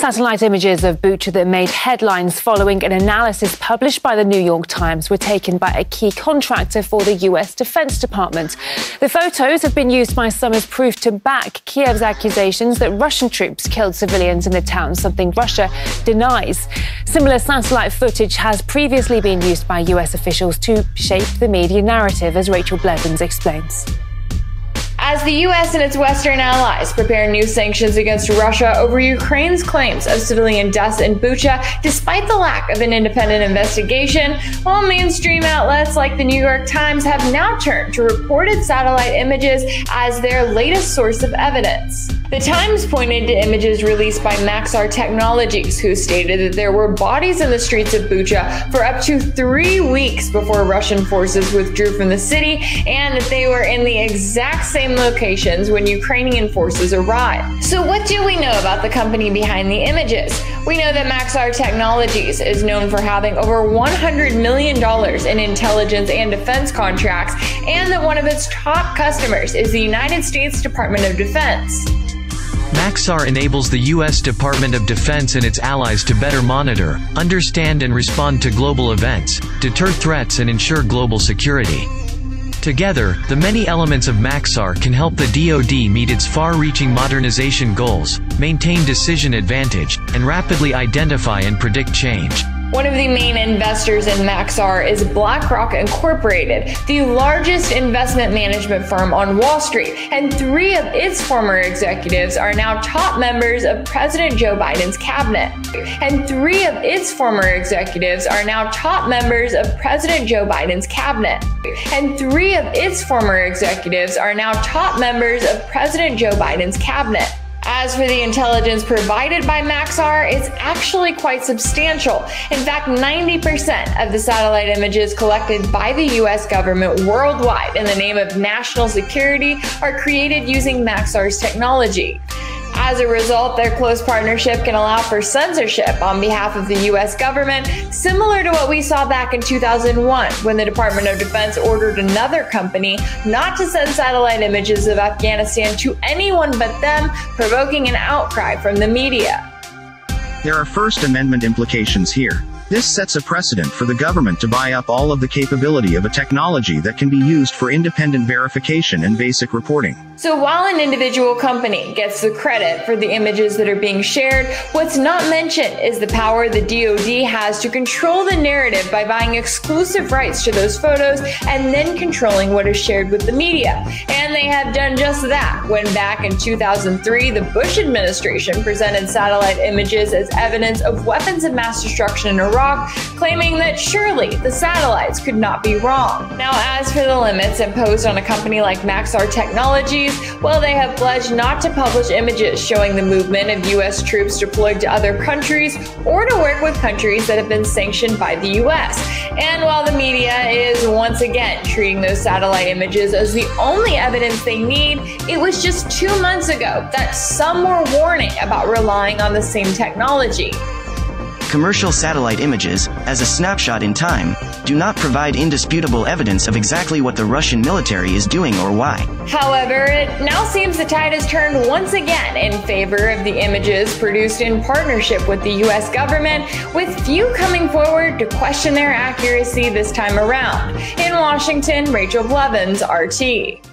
Satellite images of Bucha that made headlines following an analysis published by the New York Times were taken by a key contractor for the U.S. Defense Department. The photos have been used by some as proof to back Kiev's accusations that Russian troops killed civilians in the town, something Russia denies. Similar satellite footage has previously been used by U.S. officials to shape the media narrative, as Rachel Blevins explains. As the U.S. and its Western allies prepare new sanctions against Russia over Ukraine's claims of civilian deaths in Bucha, despite the lack of an independent investigation, while mainstream outlets like the New York Times have now turned to reported satellite images as their latest source of evidence. The Times pointed to images released by Maxar Technologies, who stated that there were bodies in the streets of Bucha for up to 3 weeks before Russian forces withdrew from the city, and that they were in the exact same locations when Ukrainian forces arrived. So what do we know about the company behind the images? We know that Maxar Technologies is known for having over $100 million in intelligence and defense contracts, and that one of its top customers is the United States Department of Defense. Maxar enables the U.S. Department of Defense and its allies to better monitor, understand and respond to global events, deter threats and ensure global security. Together, the many elements of Maxar can help the DoD meet its far-reaching modernization goals, maintain decision advantage, and rapidly identify and predict change. One of the main investors in Maxar is BlackRock Incorporated, the largest investment management firm on Wall Street, and 3 of its former executives are now top members of President Joe Biden's cabinet. As for the intelligence provided by Maxar, it's actually quite substantial. In fact, 90% of the satellite images collected by the U.S. government worldwide in the name of national security are created using Maxar's technology. As a result, their close partnership can allow for censorship on behalf of the U.S. government, similar to what we saw back in 2001 when the Department of Defense ordered another company not to send satellite images of Afghanistan to anyone but them, provoking an outcry from the media. There are First Amendment implications here. This sets a precedent for the government to buy up all of the capability of a technology that can be used for independent verification and basic reporting. So while an individual company gets the credit for the images that are being shared, what's not mentioned is the power the DoD has to control the narrative by buying exclusive rights to those photos and then controlling what is shared with the media. And they have done just that when back in 2003, the Bush administration presented satellite images as evidence of weapons of mass destruction in Iraq, claiming that surely the satellites could not be wrong. Now, as for the limits imposed on a company like Maxar Technologies, well, they have pledged not to publish images showing the movement of U.S. troops deployed to other countries or to work with countries that have been sanctioned by the U.S. And while the media is once again treating those satellite images as the only evidence they need, it was just 2 months ago that some were warning about relying on the same technology. Commercial satellite images, as a snapshot in time, do not provide indisputable evidence of exactly what the Russian military is doing or why. However, it now seems the tide has turned once again in favor of the images produced in partnership with the U.S. government, with few coming forward to question their accuracy this time around. In Washington, Rachel Blevins, RT.